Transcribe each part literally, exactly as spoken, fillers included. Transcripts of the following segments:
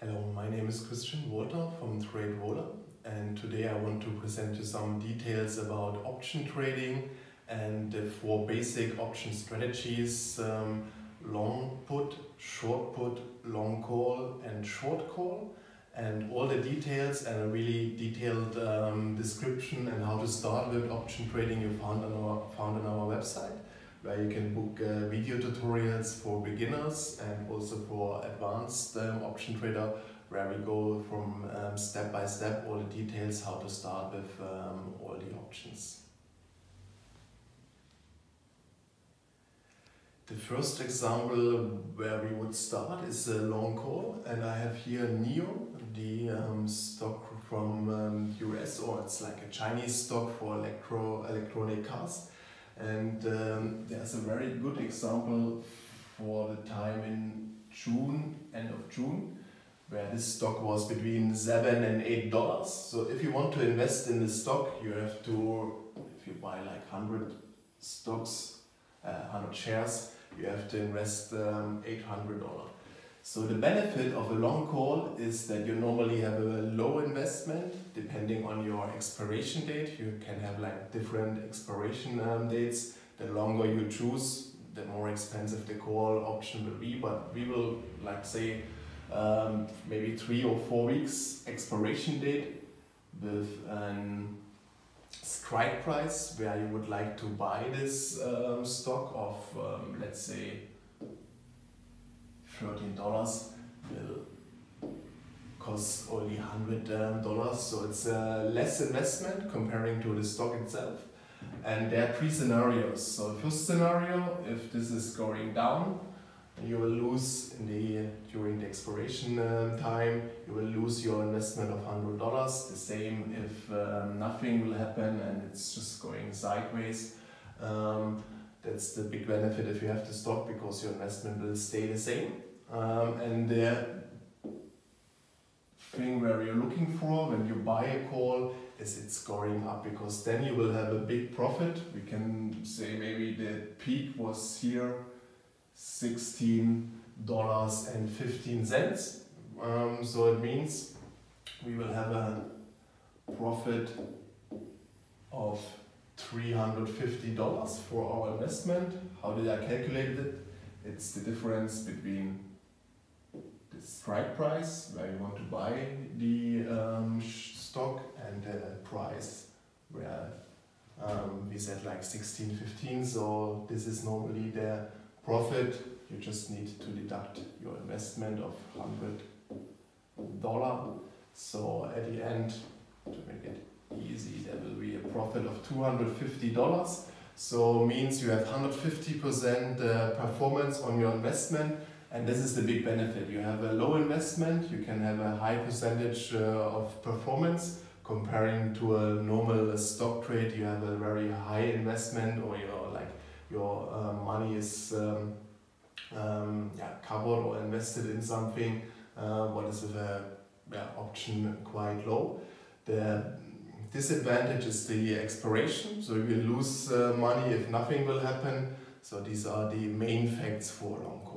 Hello, my name is Christian Walter from TradeVola, and today I want to present you some details about option trading and the four basic option strategies: um, long put, short put, long call and short call, and all the details and a really detailed um, description and how to start with option trading you found on our, found on our website, where you can book uh, video tutorials for beginners and also for advanced um, option trader, where we go from um, step by step all the details how to start with um, all the options. The first example where we would start is a long call, and I have here N I O, the um, stock from um, U S, or it's like a Chinese stock for electro electronic cars. And um, there's a very good example for the time in June, end of June, where this stock was between seven and eight dollars. So if you want to invest in this stock, you have to, if you buy like hundred stocks, uh, hundred shares, you have to invest um, eight hundred dollars. So the benefit of a long call is that you normally have a low investment. Depending on your expiration date, you can have like different expiration um, dates. The longer you choose, the more expensive the call option will be, but we will like say um, maybe three or four weeks expiration date with an strike price where you would like to buy this um, stock of um, let's say thirteen dollars will cost only one hundred dollars, so it's uh, less investment comparing to the stock itself. And there are three scenarios. So first scenario, if this is going down, you will lose in the, during the expiration uh, time, you will lose your investment of one hundred dollars. The same if uh, nothing will happen and it's just going sideways. Um, that's the big benefit if you have the stock, because your investment will stay the same. Um, and the thing where you're looking for when you buy a call is it's going up, because then you will have a big profit. We can say maybe the peak was here sixteen dollars and fifteen cents, um, so it means we will have a profit of three hundred fifty dollars for our investment. How did I calculate it? It's the difference between the strike price, where you want to buy the um, stock, and the price where um, we said like sixteen fifteen. So this is normally the profit. You just need to deduct your investment of one hundred dollars. So at the end, to make it easy, there will be a profit of two hundred fifty dollars. So means you have one hundred fifty percent uh, performance on your investment, and this is the big benefit. You have a low investment, you can have a high percentage uh, of performance. Comparing to a normal stock trade, you have a very high investment, or your like your uh, money is um, um, yeah, covered or invested in something. Uh, what is with a yeah, option quite low. The disadvantage is the expiration, so you will lose uh, money if nothing will happen. So these are the main facts for long call.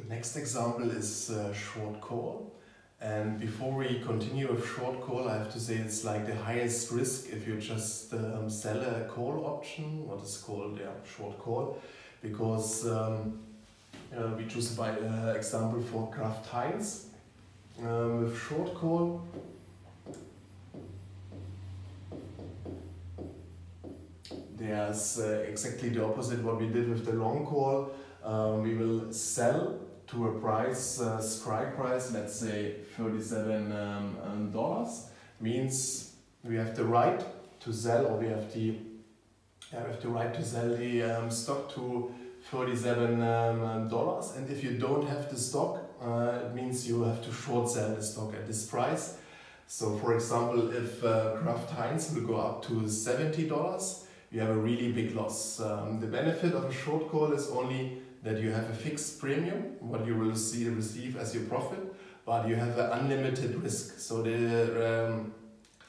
The next example is uh, short call, and before we continue with short call, I have to say it's like the highest risk if you just um, sell a call option, what is called yeah, short call, because um, uh, we choose by uh, example for Kraft Heinz. Um, with short call, there's uh, exactly the opposite what we did with the long call. Um, we will sell to a price, uh, strike price, let's say thirty-seven dollars, um, dollars. Means we have the right to sell, or we have the, yeah, we have the right to sell the um, stock to thirty-seven dollars, um, and if you don't have the stock, Uh, it means you have to short sell the stock at this price. So for example, if uh, Kraft Heinz will go up to seventy dollars, you have a really big loss. Um, the benefit of a short call is only that you have a fixed premium, what you will see, receive as your profit, but you have an unlimited risk. So the um,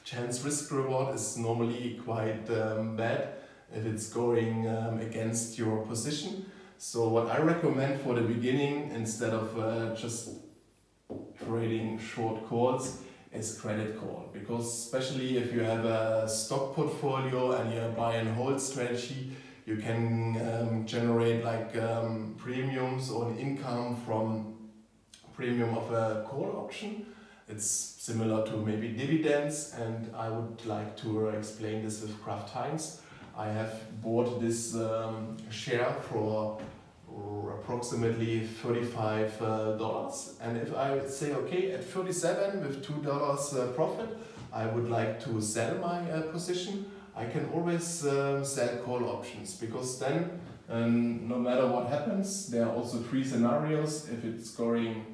chance risk reward is normally quite um, bad if it's going um, against your position. So what I recommend for the beginning, instead of uh, just trading short calls, is credit call. Because especially if you have a stock portfolio and you buy and hold strategy, you can um, generate like um, premiums or income from premium of a call option. It's similar to maybe dividends, and I would like to explain this with Kraft Heinz. I have bought this um, share for approximately thirty-five dollars, and if I would say, okay, at thirty-seven with two dollars profit, I would like to sell my uh, position, I can always uh, sell call options, because then um, no matter what happens, there are also three scenarios. If it's going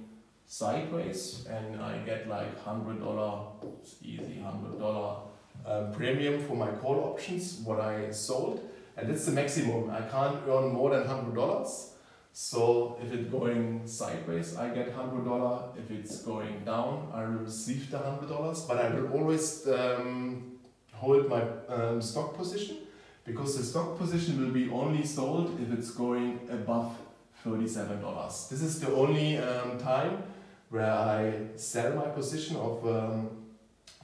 sideways and I get like one hundred dollars, it's easy, one hundred dollars uh, premium for my call options, what I sold, and that's the maximum. I can't earn more than one hundred dollars. So if it's going sideways, I get one hundred dollars. If it's going down, I receive the one hundred dollars, but I will always um, hold my um, stock position, because the stock position will be only sold if it's going above thirty-seven dollars. This is the only um, time where I sell my position of um,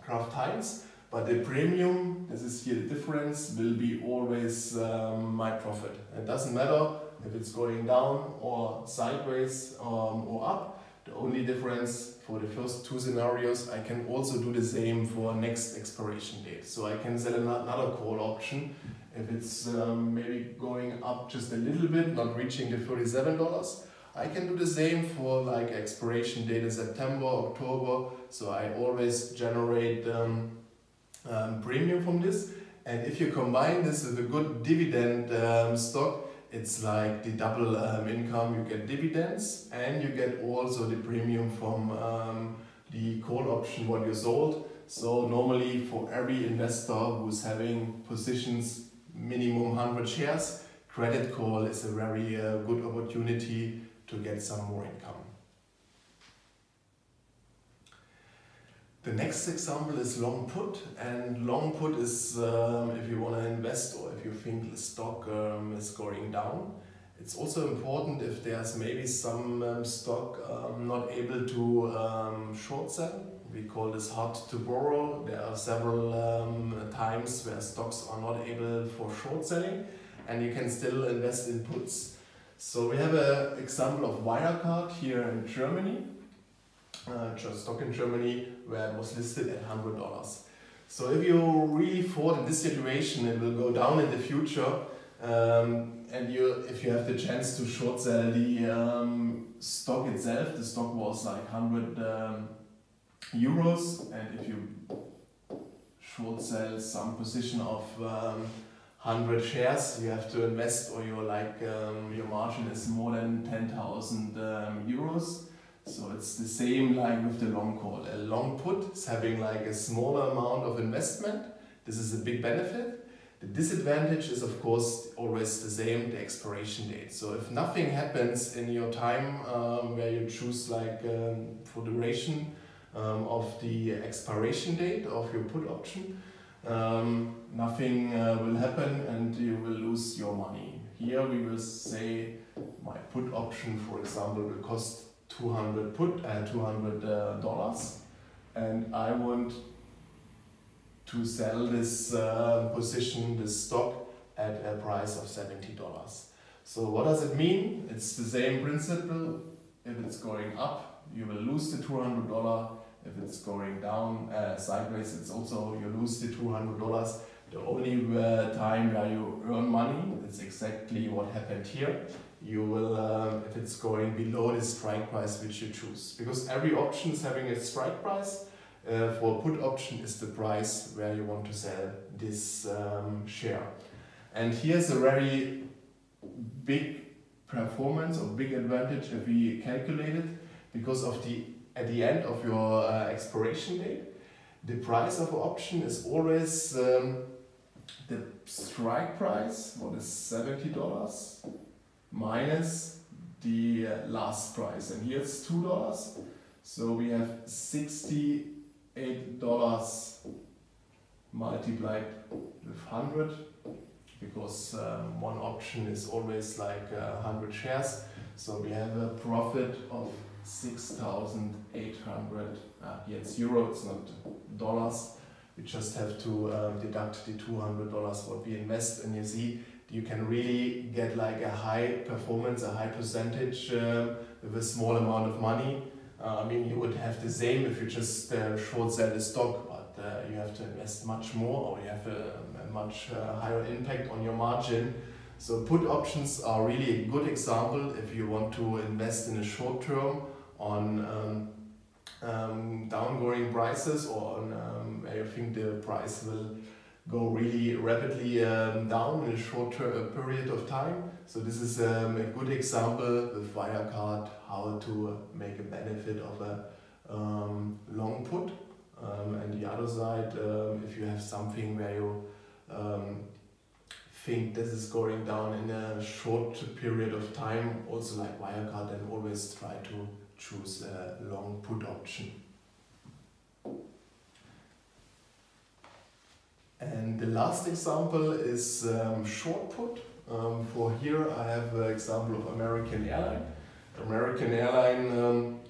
Kraft Heinz, but the premium, this is here the difference, will be always um, my profit. It doesn't matter if it's going down or sideways um, or up. The only difference for the first two scenarios, I can also do the same for next expiration date. So I can sell another call option if it's um, maybe going up just a little bit, not reaching the thirty-seven dollars. I can do the same for like expiration date in September, October. So I always generate um, um, premium from this. And if you combine this with a good dividend um, stock, it's like the double um, income. You get dividends and you get also the premium from um, the call option what you sold. So normally for every investor who's having positions minimum one hundred shares, credit call is a very uh, good opportunity to get some more income. The next example is long put, and long put is um, if you want to invest or if you think the stock um, is going down. It's also important if there's maybe some um, stock um, not able to um, short sell. We call this hard to borrow. There are several um, times where stocks are not able for short selling, and you can still invest in puts. So we have an example of Wirecard here in Germany. Uh, stock in Germany, where it was listed at one hundred dollars. So if you really thought in this situation it will go down in the future, um, and you, if you have the chance to short sell the um, stock itself, the stock was like one hundred um, euros, and if you short sell some position of um, one hundred shares, you have to invest, or you're like, um, your margin is more than ten thousand um, euros. So it's the same like with the long call. A long put is having like a smaller amount of investment. This is a big benefit. The disadvantage is of course always the same, the expiration date. So if nothing happens in your time um, where you choose like um, for duration um, of the expiration date of your put option, um, nothing uh, will happen and you will lose your money. Here we will say my put option, for example, will cost two hundred put uh, two hundred dollars, and I want to sell this uh, position, this stock, at a price of seventy dollars. So what does it mean? It's the same principle. If it's going up, you will lose the two hundred dollars. If it's going down uh, sideways, it's also you lose the two hundred dollars. The only uh, time where you earn money, that's exactly what happened here. You will, uh, if it's going below the strike price which you choose, because every option is having a strike price. Uh, for a put option is the price where you want to sell this um, share. And here's a very big performance or big advantage if we calculate it, because of the at the end of your uh, expiration date, the price of an option is always um, the strike price, what is seventy dollars, minus the uh, last price, and here it's two dollars, so we have sixty-eight dollars multiplied with one hundred because um, one option is always like uh, one hundred shares. So we have a profit of six thousand eight hundred uh, yes, euro, it's not dollars. We just have to um, deduct the two hundred dollars what we invest, and you see you can really get like a high performance, a high percentage uh, with a small amount of money. Uh, I mean, you would have the same if you just uh, short sell the stock, but uh, you have to invest much more, or you have a, a much uh, higher impact on your margin. So put options are really a good example if you want to invest in a short term on um, um, downgoing prices, or on, um, I think the price will go really rapidly um, down in a short term, period of time. So this is um, a good example with Wirecard how to make a benefit of a um, long put. Um, and the other side, um, if you have something where you um, think this is going down in a short period of time, also like Wirecard, then always try to choose a long put option. And the last example is um, short put. Um, for here I have an example of American Airlines. American Airlines um,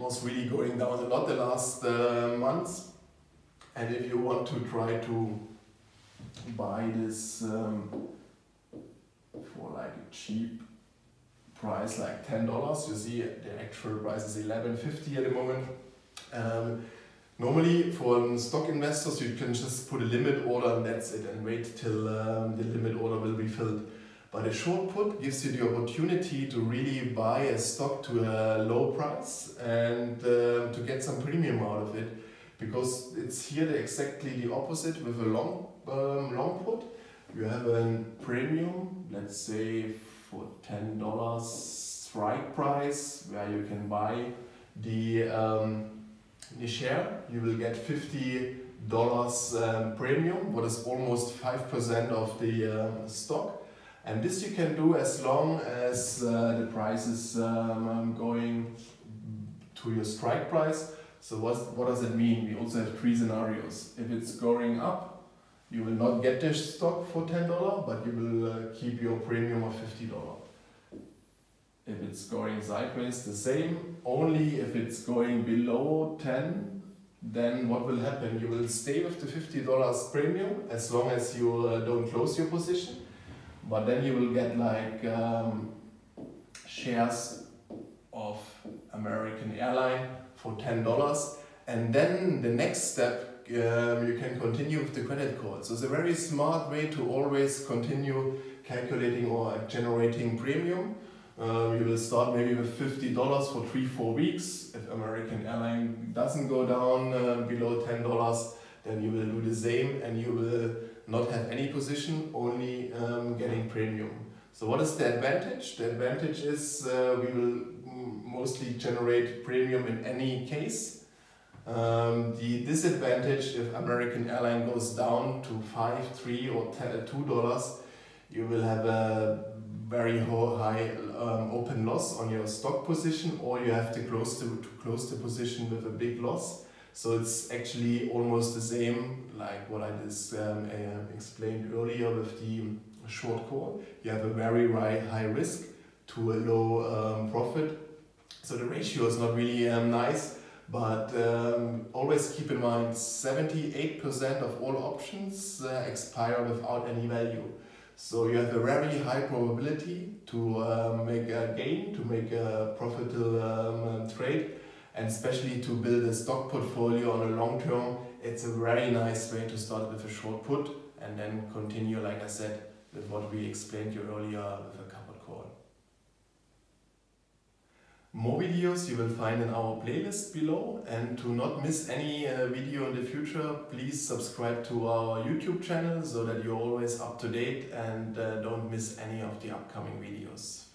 was really going down a lot the last uh, months. And if you want to try to buy this um, for like a cheap price, like ten dollars, you see the actual price is eleven fifty at the moment. Um, Normally, for stock investors, you can just put a limit order and that's it, and wait till um, the limit order will be filled. But a short put gives you the opportunity to really buy a stock to a low price and uh, to get some premium out of it, because it's here the, exactly the opposite with a long, um, long put. You have a premium, let's say for ten dollars strike price, where you can buy the um, the share. You will get fifty dollars um, premium, what is almost five percent of the uh, stock, and this you can do as long as uh, the price is um, going to your strike price. So what's, what does it mean? We also have three scenarios. If it's going up, you will not get the stock for ten dollars, but you will uh, keep your premium of fifty dollars. If it's going sideways, the same. Only if it's going below ten, then what will happen? You will stay with the fifty dollars premium as long as you uh, don't close your position. But then you will get like um, shares of American Airlines for ten dollars. And then the next step, um, you can continue with the credit card. So it's a very smart way to always continue calculating or generating premium. Uh, you will start maybe with fifty dollars for three, four weeks. If American Airlines doesn't go down uh, below ten dollars, then you will do the same and you will not have any position, only um, getting premium. So what is the advantage? The advantage is uh, we will mostly generate premium in any case. Um, the disadvantage, if American Airlines goes down to five, three or two dollars, you will have a very high um, open loss on your stock position, or you have to close the, to close the position with a big loss. So it's actually almost the same like what I just um, uh, explained earlier with the short call. You have a very high risk to a low um, profit. So the ratio is not really um, nice, but um, always keep in mind seventy-eight percent of all options uh, expire without any value. So you have a very high probability to uh, make a gain, to make a profitable um, trade, and especially to build a stock portfolio on a long term. It's a very nice way to start with a short put and then continue, like I said, with what we explained you earlier with a covered call. More videos you will find in our playlist below, and to not miss any uh, video in the future, please subscribe to our YouTube channel so that you're always up to date and uh, don't miss any of the upcoming videos.